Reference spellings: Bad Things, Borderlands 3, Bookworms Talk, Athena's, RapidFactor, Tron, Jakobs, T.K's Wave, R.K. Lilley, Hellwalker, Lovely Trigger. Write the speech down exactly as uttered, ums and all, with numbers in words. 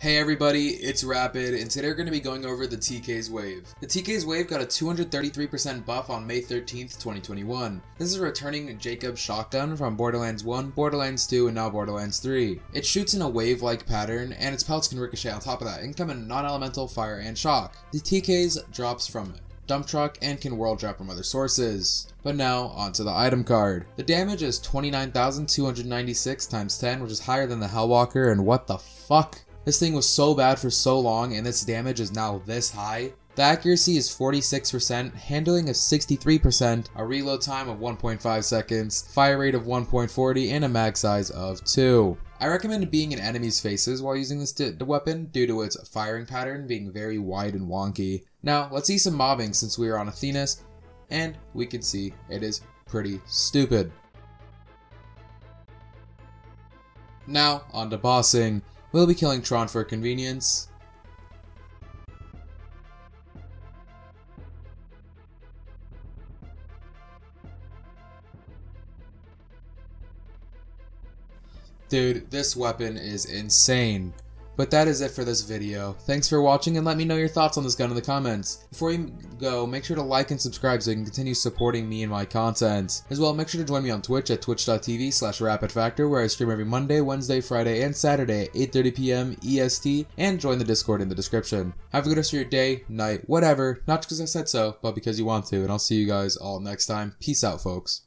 Hey everybody, it's Rapid, and today we're going to be going over the T K's Wave. The T K's Wave got a two hundred thirty-three percent buff on May thirteenth, twenty twenty-one. This is a returning Jakobs shotgun from Borderlands one, Borderlands two, and now Borderlands three. It shoots in a wave-like pattern, and its pellets can ricochet on top of that and come in non-elemental, fire, and shock. The T K's drops from it. Dump truck, and can world drop from other sources. But now, onto the item card. The damage is twenty-nine thousand two hundred ninety-six times ten, which is higher than the Hellwalker, and what the fuck? This thing was so bad for so long, and its damage is now this high. The accuracy is forty-six percent, handling of sixty-three percent, a reload time of one point five seconds, fire rate of one point four zero, and a mag size of two. I recommend being in enemies' faces while using this weapon due to its firing pattern being very wide and wonky. Now, let's see some mobbing since we are on Athena's, and we can see it is pretty stupid. Now, on to bossing. We'll be killing Tron for convenience. Dude, this weapon is insane. But that is it for this video. Thanks for watching, and let me know your thoughts on this gun in the comments. Before you go, make sure to like and subscribe so you can continue supporting me and my content. As well, make sure to join me on Twitch at twitch dot t v slash rapid factor, where I stream every Monday, Wednesday, Friday, and Saturday at eight thirty p m E S T, and join the Discord in the description. Have a good rest of your day, night, whatever, not just because I said so, but because you want to, and I'll see you guys all next time. Peace out, folks.